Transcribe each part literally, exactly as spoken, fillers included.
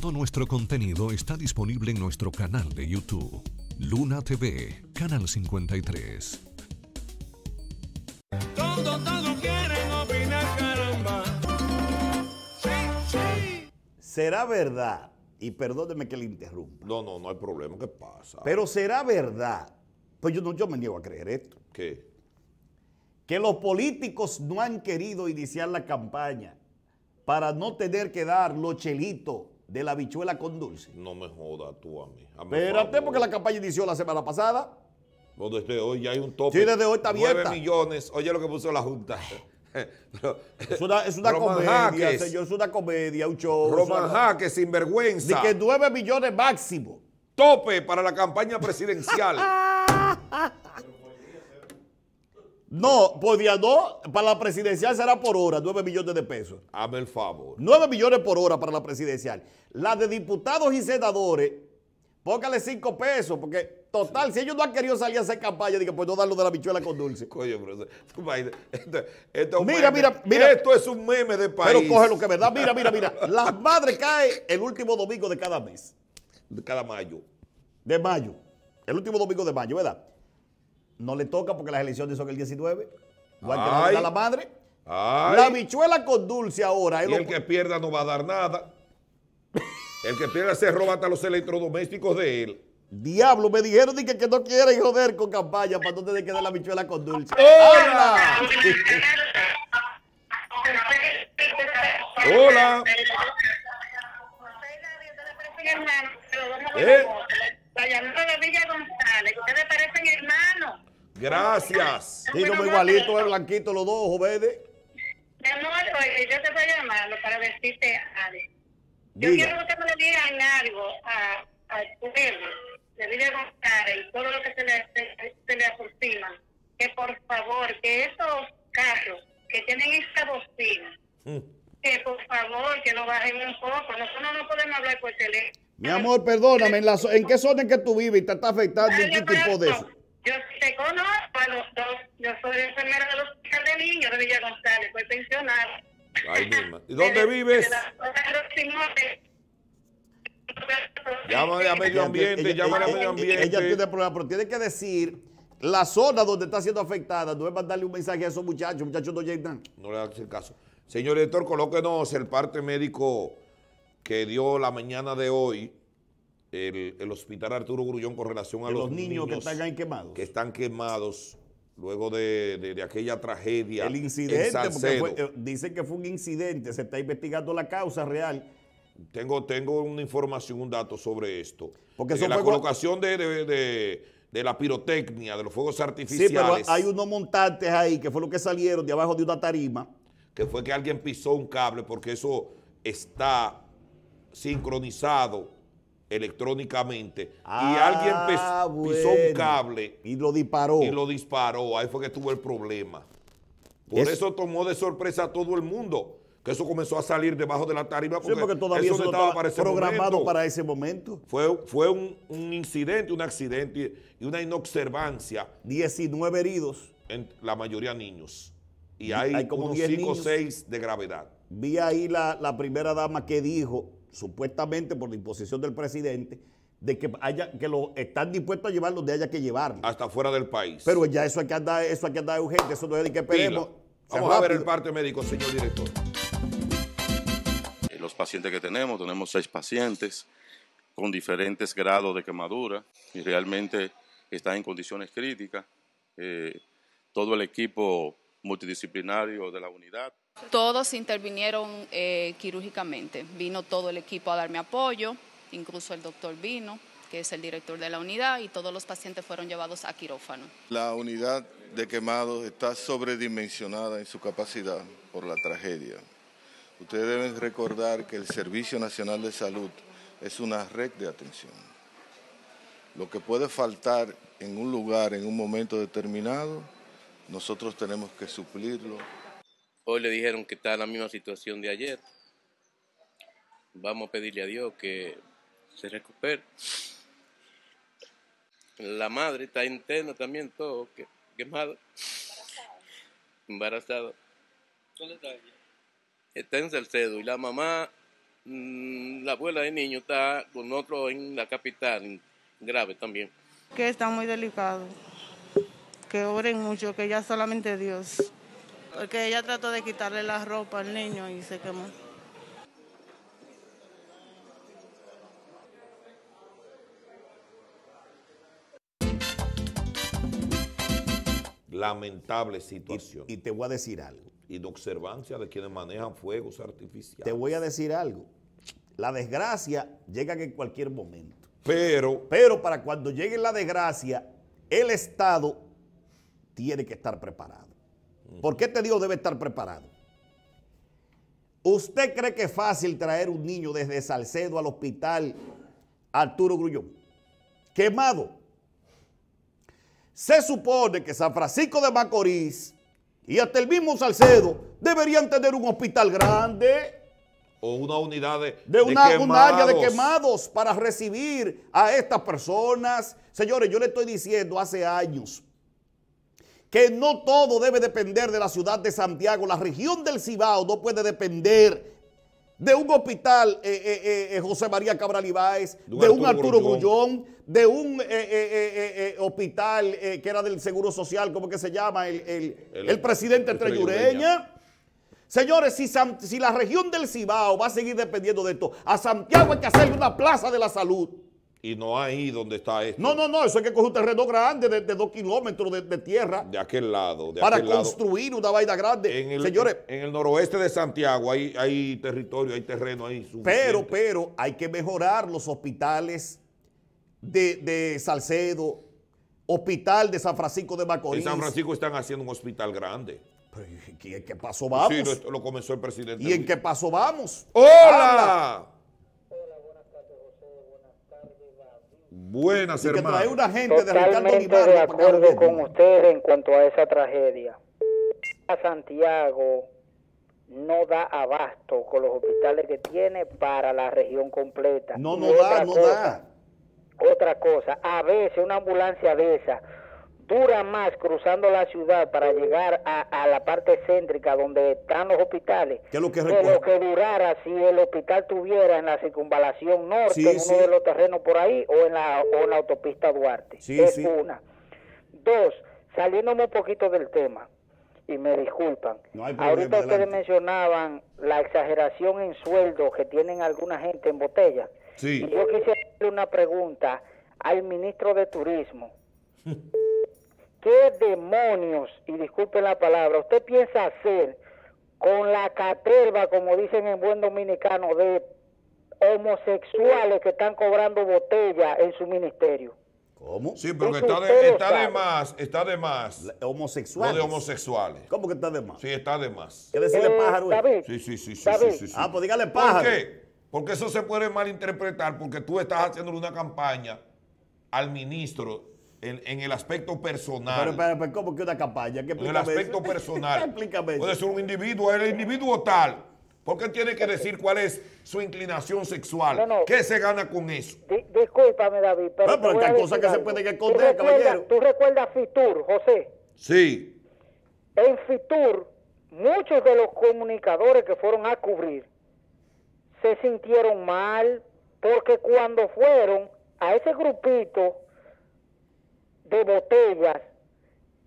Todo nuestro contenido está disponible en nuestro canal de YouTube, Luna T V, Canal cincuenta y tres. Todo, todo quieren opinar, caramba. Sí, sí. ¿Será verdad? Y perdóneme que le interrumpa. No, no, no hay problema. ¿Qué pasa? Pero será verdad. Pues yo, no, yo me niego a creer esto. ¿Qué? Que los políticos no han querido iniciar la campaña para no tener que dar los chelitos de la habichuela con dulce. No me jodas tú a mí. A Espérate, favor. Porque la campaña inició la semana pasada. No, desde hoy ya hay un tope. Sí, desde hoy está abierta. nueve millones. Oye lo que puso la Junta. Es una, es una comedia, Jaques, señor, es una comedia, un show. Roman Jaques, sinvergüenza. De que nueve millones máximo. Tope para la campaña presidencial. No, por día no, para la presidencial será por hora, nueve millones de pesos. Hazme el favor. nueve millones por hora para la presidencial. La de diputados y senadores, póngale cinco pesos, porque... Total, si ellos no han querido salir a hacer campaña, digo, pues no dan lo de la bichuela con dulce. Coño, profesor, esto, esto, mira, mira, mira, esto es un meme de país. Pero coge lo que es verdad. Mira, mira, mira. Las madres caen el último domingo de cada mes. De cada mayo. De mayo. El último domingo de mayo, ¿verdad? No le toca porque las elecciones son el diecinueve. Igual que le da la madre. Ay. La bichuela con dulce ahora. Y el lo... que pierda no va a dar nada. El que pierda se roba hasta los electrodomésticos de él. Diablo, me dijeron que, que no quieren joder con campaña para no tener que dar la bichuela con dulce. ¡Hola! ¡Hola! ¿Eh? Gracias. Sí, no me igualito, es blanquito los dos ojos verdes. Mi amor, yo te estoy llamando para decirte algo. Yo quiero que me le digan algo a... al pueblo de Villa González y todo lo que se le, se, se le aproxima, que por favor, que esos carros que tienen esta bocina, mm. que por favor, que lo bajen un poco. Nosotros no podemos hablar por teléfono. Mi amor, perdóname, ¿en, la, en qué zona en que tú vives te está afectando un tipo corazón? de eso? Yo te conozco a los dos. Yo soy enfermera del hospital de niños de Villa González, soy pensionada. Ay, misma. ¿Y dónde de, vives? De la, de Llámale a medio ambiente, llámale a medio ambiente. Ella tiene problemas, pero tiene que decir la zona donde está siendo afectada. No es mandarle un mensaje a esos muchachos, muchachos no llegan. No le hagas el caso. Señor director, colóquenos el parte médico que dio la mañana de hoy el, el hospital Arturo Grullón con relación a los, los niños, niños que están ahí quemados. Que están quemados luego de, de, de aquella tragedia. El incidente, en Salcedo. Porque fue, dicen que fue un incidente, se está investigando la causa real. Tengo, tengo una información, un dato sobre esto. Porque de la fuegos... colocación de, de, de, de la pirotecnia, de los fuegos artificiales. Sí, pero hay unos montantes ahí que fue lo que salieron de abajo de una tarima. Que fue que alguien pisó un cable porque eso está sincronizado electrónicamente. Ah, y alguien pisó bueno, un cable. Y lo disparó. Y lo disparó. Ahí fue que tuvo el problema. Por eso, eso tomó de sorpresa a todo el mundo. Que eso comenzó a salir debajo de la tarima porque, sí, porque todavía eso no estaba, estaba para ese programado momento. para ese momento. Fue, fue un, un incidente, un accidente y una inobservancia. diecinueve heridos. En la mayoría niños. Y hay, hay como unos cinco o seis de gravedad. Vi ahí la, la primera dama que dijo, supuestamente por la imposición del presidente, de que haya, que lo están dispuestos a llevar donde haya que llevarlo. Hasta fuera del país. Pero ya eso hay que andar, eso hay que andar urgente, eso no es de que esperemos. Vamos rápido. A ver el parte médico, señor director. Los pacientes que tenemos, tenemos seis pacientes con diferentes grados de quemadura y realmente están en condiciones críticas. Eh, todo el equipo multidisciplinario de la unidad. Todos intervinieron eh, quirúrgicamente. Vino todo el equipo a darme apoyo, incluso el doctor vino, que es el director de la unidad, y todos los pacientes fueron llevados a quirófano. La unidad de quemados está sobredimensionada en su capacidad por la tragedia. Ustedes deben recordar que el Servicio Nacional de Salud es una red de atención. Lo que puede faltar en un lugar, en un momento determinado, nosotros tenemos que suplirlo. Hoy le dijeron que está en la misma situación de ayer. Vamos a pedirle a Dios que se recupere. La madre está interna también, todo quemado. Embarazado. ¿Dónde está ella? Está en Salcedo y la mamá la abuela del niño está con otro en la capital, grave también. Que está muy delicado, que oren mucho, que ya solamente Dios. Porque ella trató de quitarle la ropa al niño y se quemó. Lamentable situación. Y, y te voy a decir algo. Inobservancia de quienes manejan fuegos artificiales. Te voy a decir algo. La desgracia llega en cualquier momento. Pero... Pero para cuando llegue la desgracia, el Estado tiene que estar preparado. Uh-huh. ¿Por qué te digo debe estar preparado? ¿Usted cree que es fácil traer un niño desde Salcedo al hospital Arturo Grullón? Quemado. Se supone que San Francisco de Macorís y hasta el mismo Salcedo deberían tener un hospital grande o una unidad de, de, una, de un área de quemados para recibir a estas personas. Señores, yo le estoy diciendo hace años que no todo debe depender de la ciudad de Santiago. La región del Cibao no puede depender de un hospital eh, eh, eh, José María Cabral Ibáez, de, de un Arturo Grullón, de un eh, eh, eh, eh, hospital eh, que era del Seguro Social, ¿cómo que se llama? El, el, el, el presidente el Treyureña. Treyureña. Señores, si, San, si la región del Cibao va a seguir dependiendo de esto, a Santiago hay que hacerle una plaza de la salud. Y no ahí donde está esto. No, no, no, eso hay que coger un terreno grande de, de dos kilómetros de, de tierra. De aquel lado. De para aquel construir lado. Una vaina grande. En el, señores. En el noroeste de Santiago hay, hay territorio, hay terreno ahí. Pero, pero hay que mejorar los hospitales de, de Salcedo, hospital de San Francisco de Macorís. En San Francisco están haciendo un hospital grande. Pero ¿y en qué paso vamos? Sí, lo, lo comenzó el presidente. ¿Y en qué paso vamos? ¡Hola! Habla. Buenas, hermanas. Que trae una gente totalmente de Ricardo de acuerdo con ustedes en cuanto a esa tragedia. A Santiago no da abasto con los hospitales que tiene para la región completa. No, no da, no da. Otra cosa, a veces una ambulancia de esa dura más cruzando la ciudad para llegar a, a la parte céntrica donde están los hospitales que lo que, que lo que durara si el hospital tuviera en la circunvalación norte, sí, en uno sí. de los terrenos por ahí o en la, o en la autopista Duarte. Sí, es sí. una. Dos, saliéndome un poquito del tema, y me disculpan, no hay problema, ahorita ustedes adelante. Mencionaban la exageración en sueldo que tienen alguna gente en botella. Sí. Y yo quisiera hacerle una pregunta al ministro de Turismo. ¿Qué demonios, y disculpen la palabra, usted piensa hacer con la caterva, como dicen en buen dominicano, de homosexuales que están cobrando botella en su ministerio? ¿Cómo? Sí, pero está, de, está de más, está de más. ¿Homosexuales? No, de homosexuales. ¿Cómo que está de más? Sí, está de más. ¿Qué decirle eh, pájaro? David, sí, sí, sí, sí, David. sí, sí, sí. Ah, pues dígale pájaro. ¿Por qué? Porque eso se puede malinterpretar, porque tú estás haciéndole una campaña al ministro En, en el aspecto personal. Pero, pero, pero ¿cómo que una campaña? ¿Qué en el aspecto eso? personal. Puede ser un individuo, el individuo tal. Porque tiene que decir cuál es su inclinación sexual. No, no. ¿Qué se gana con eso? Di, discúlpame, David. Pero, no, pero hay cosas que algo. se pueden esconder, caballero. ¿Tú recuerdas Fitur, José? Sí. En Fitur, muchos de los comunicadores que fueron a cubrir se sintieron mal porque cuando fueron a ese grupito de botellas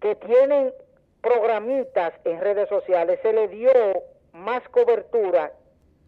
que tienen programitas en redes sociales, se le dio más cobertura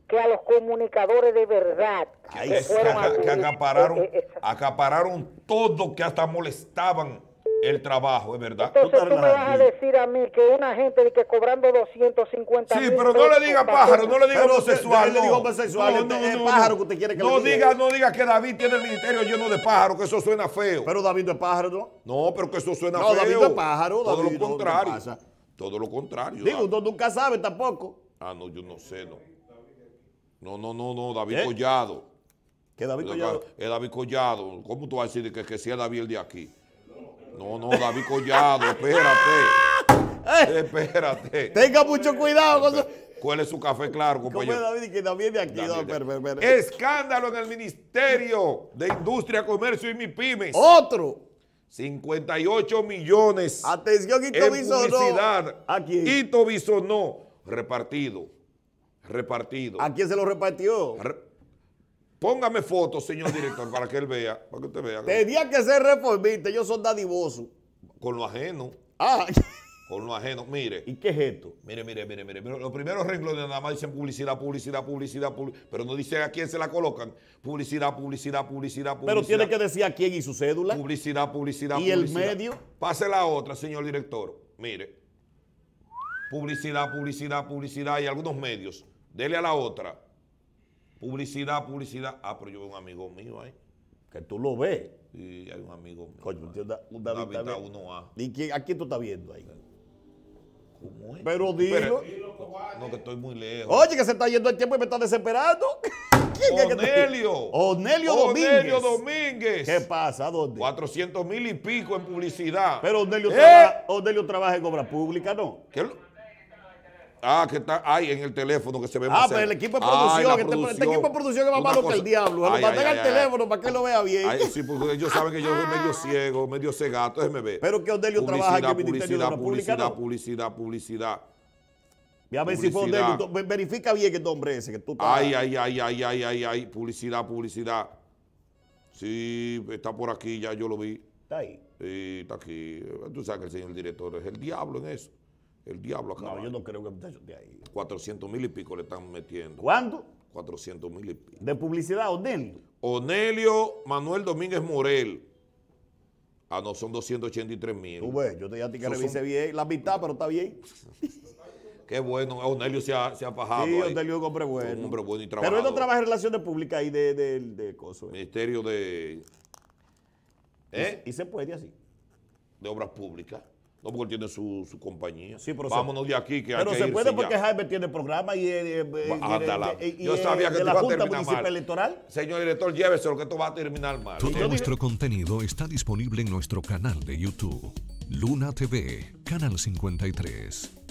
que a los comunicadores de verdad. Ahí que, fueron a, que acapararon, eh, eh, acapararon todo, que hasta molestaban el trabajo, es verdad. Entonces tú, tú me vas a decir a mí que una gente de que cobrando doscientos cincuenta sí, mil... Sí, pero no le diga pájaro, no le diga homosexual. No le diga homosexual, no, no, no, no, pájaro que usted quiere que no le diga. diga. No diga que David tiene el ministerio lleno de pájaros, que eso suena feo. Pero David no es pájaro, ¿no? No, pero que eso suena no, feo. No, David no es pájaro. Todo David, lo contrario. No todo lo contrario. Digo, usted nunca sabe tampoco. Ah, no, yo no sé, no. No, no, no, no, David ¿Eh? Collado. ¿Qué David Collado? Es David Collado. ¿Cómo tú vas a decir que, que sea David el de aquí? No, no, David Collado, espérate. Espérate. Tenga mucho cuidado con su... ¿Cuál es su café claro, compañero? David y que también de aquí. David, no, per, per, per. Escándalo en el Ministerio de Industria, Comercio y MIPYMES. Otro. cincuenta y ocho millones. Atención, Hito Bisonó. Aquí. Hito Bisonó. Repartido. Repartido. ¿A quién se lo repartió? Re Póngame fotos, señor director, para que él vea, para que usted vea. Tenía que ser reformista, ellos son dadivosos. Con lo ajeno. Ah. Con lo ajeno, mire. ¿Y qué es esto? Mire, mire, mire, mire. Los primeros renglones nada más dicen publicidad, publicidad, publicidad, publicidad. Pero no dicen a quién se la colocan. Publicidad, publicidad, publicidad, publicidad. Pero tiene que decir a quién y su cédula. Publicidad, publicidad, publicidad. ¿Y el medio? Pase la otra, señor director. Mire. Publicidad, publicidad, publicidad y algunos medios. Dele a la otra. Publicidad, publicidad. Ah, pero yo veo un amigo mío ahí. Que tú lo ves. Sí, hay un amigo mío. Coño, usted da un David uno A. ¿Y quién, a quién tú estás viendo ahí? ¿Cómo es? Pero dilo. No, no, que estoy muy lejos. Oye, que se está yendo el tiempo y me está desesperando. ¿Quién es que Onelio. Onelio Domínguez. Onelio Domínguez. ¿Qué pasa? ¿Dónde? cuatrocientos mil y pico en publicidad. Pero Onelio, ¿Eh? trabaja, Onelio trabaja en obra pública, ¿no? ¿Qué lo? Ah, que está ahí en el teléfono que se ve ah, más. Ah, pero el equipo de producción, ay, producción. Este, este equipo de producción es más malo que el diablo. Ay, lo mandan al teléfono ay, para que lo vea bien. Ay, sí, porque ellos saben que yo soy medio ciego, medio cegato, entonces me ve. Pero que Onelio trabaja aquí en el Ministerio de la República, ¿no? Publicidad, publicidad, publicidad. Ve a ver si fue Onelio. Verifica bien que nombre ese que tú estás. Ay, ay, ay, ay, ay, ay, ay. Publicidad, publicidad. Sí, está por aquí, ya yo lo vi. Está ahí. Sí, está aquí. Tú sabes que el señor director es el diablo en eso. El diablo acá. No, yo no creo que muchachos de ahí. cuatrocientos mil y pico le están metiendo. ¿Cuánto? cuatrocientos mil y pico. ¿De publicidad, Onelio? Onelio Manuel Domínguez Morel. Ah, no, son doscientos ochenta y tres mil. Tú ves, yo te dije a ti que revisé bien. La mitad, pero está bien. Qué bueno, Onelio se ha, se ha fajado. Sí, Onelio es un hombre bueno. Un hombre bueno y trabajador. Pero él no trabaja en relaciones públicas ahí de, de, de, de cosas. Ministerio de... ¿Eh? Y, y se puede así. De obras públicas. No, porque él tiene su, su compañía. Sí, pero vámonos se, de aquí, que hay que irse. Pero se puede porque ya. Jaime tiene programa y... Eh, eh, ah, y, y yo eh, sabía que esto iba a terminar mal. Electoral. Señor director, llévese lo que esto va a terminar mal. Todo ¿sí? nuestro contenido está disponible en nuestro canal de YouTube. Luna T V, Canal cincuenta y tres.